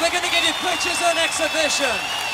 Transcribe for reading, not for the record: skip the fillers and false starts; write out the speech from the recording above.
We're going to give you pictures on exhibition.